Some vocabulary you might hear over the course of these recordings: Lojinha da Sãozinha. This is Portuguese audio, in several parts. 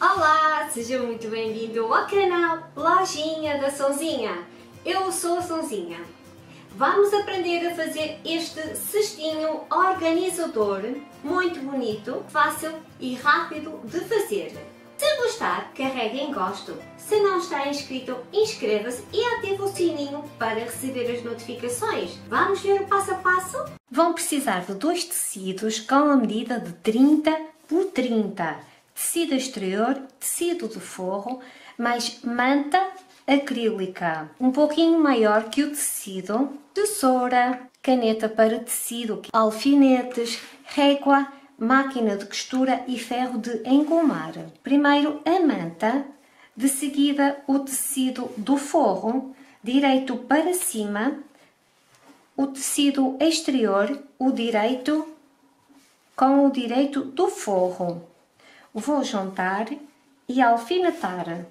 Olá, seja muito bem-vindo ao canal Lojinha da Sãozinha. Eu sou a Sãozinha. Vamos aprender a fazer este cestinho organizador, muito bonito, fácil e rápido de fazer. Se gostar, carregue em gosto. Se não está inscrito, inscreva-se e ative o sininho para receber as notificações. Vamos ver o passo a passo? Vão precisar de dois tecidos com a medida de 30 por 30. Tecido exterior, tecido de forro, mais manta acrílica, um pouquinho maior que o tecido, tesoura, caneta para tecido, alfinetes, régua, máquina de costura e ferro de engomar. Primeiro a manta, de seguida o tecido do forro, direito para cima, o tecido exterior, o direito com o direito do forro. Vou juntar e alfinetar.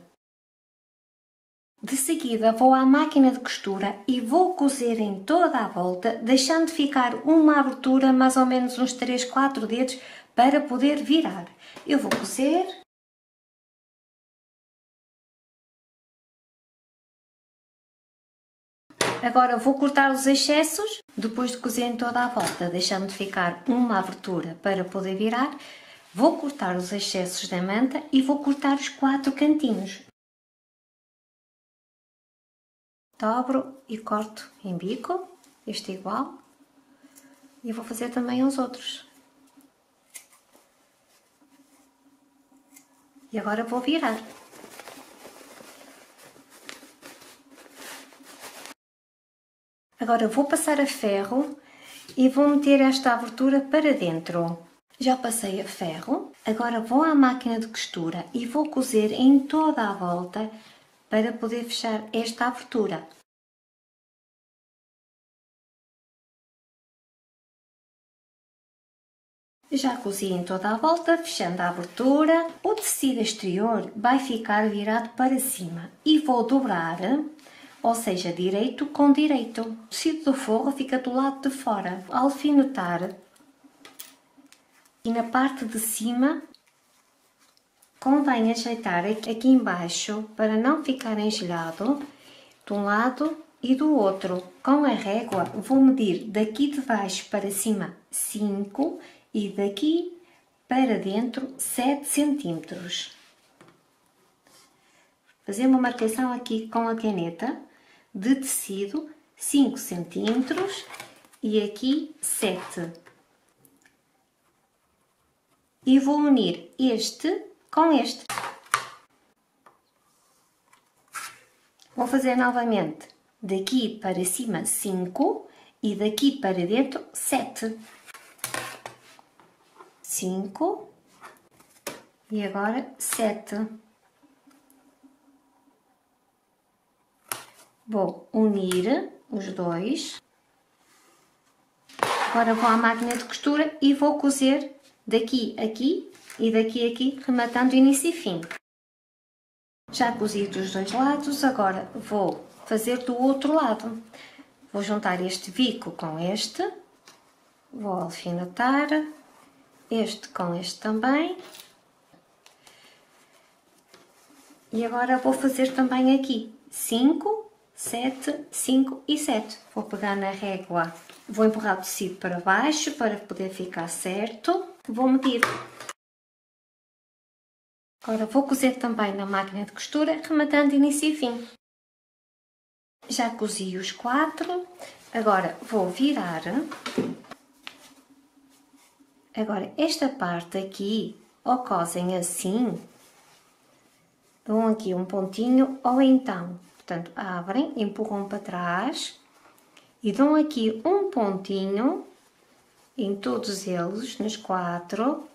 De seguida vou à máquina de costura e vou cozer em toda a volta, deixando ficar uma abertura mais ou menos uns 3 a 4 dedos para poder virar. Eu vou cozer. Agora vou cortar os excessos. Depois de cozer em toda a volta, deixando ficar uma abertura para poder virar, vou cortar os excessos da manta e vou cortar os 4 cantinhos. Dobro e corto em bico, este é igual, e vou fazer também os outros. E agora vou virar. Agora vou passar a ferro e vou meter esta abertura para dentro. Já passei a ferro, agora vou à máquina de costura e vou cozer em toda a volta para poder fechar esta abertura. Já cozi em toda a volta, fechando a abertura. O tecido exterior vai ficar virado para cima e vou dobrar, ou seja, direito com direito. O tecido do forro fica do lado de fora. Alfinetar. E na parte de cima convém ajeitar aqui embaixo para não ficar engelado de um lado e do outro. Com a régua vou medir daqui de baixo para cima 5 e daqui para dentro 7 cm. Fazer uma marcação aqui com a caneta de tecido 5 cm e aqui 7. E vou unir este com este. Vou fazer novamente daqui para cima 5 e daqui para dentro 7. 5 e agora 7. Vou unir os dois. Agora vou à máquina de costura e vou cozer daqui a aqui e daqui a aqui, rematando início e fim. Já cozi dos dois lados, agora vou fazer do outro lado. Vou juntar este bico com este, vou alfinetar, este com este também. E agora vou fazer também aqui 5, 7, 5 e 7. Vou pegar na régua, vou empurrar o tecido para baixo para poder ficar certo. Vou medir. Agora vou cozer também na máquina de costura, rematando início e fim. Já cozi os 4, agora vou virar. Agora esta parte aqui, ou cosem assim, dão aqui um pontinho, ou então, portanto, abrem, empurram para trás e dão aqui um pontinho em todos eles, nos 4,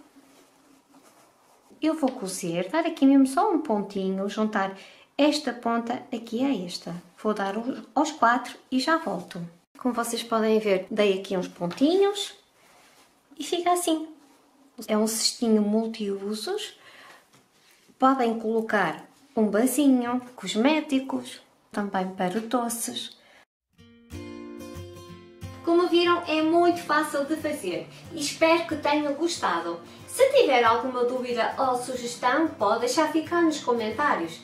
eu vou cozer, dar aqui mesmo só um pontinho, juntar esta ponta aqui a esta. Vou dar aos 4 e já volto. Como vocês podem ver, dei aqui uns pontinhos e fica assim. É um cestinho multiusos, podem colocar um basinho, cosméticos, também para doces. Como viram, é muito fácil de fazer e espero que tenham gostado. Se tiver alguma dúvida ou sugestão, pode deixar ficar nos comentários.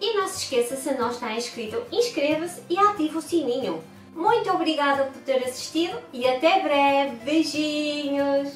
E não se esqueça, se não está inscrito, inscreva-se e ative o sininho. Muito obrigada por ter assistido e até breve. Beijinhos!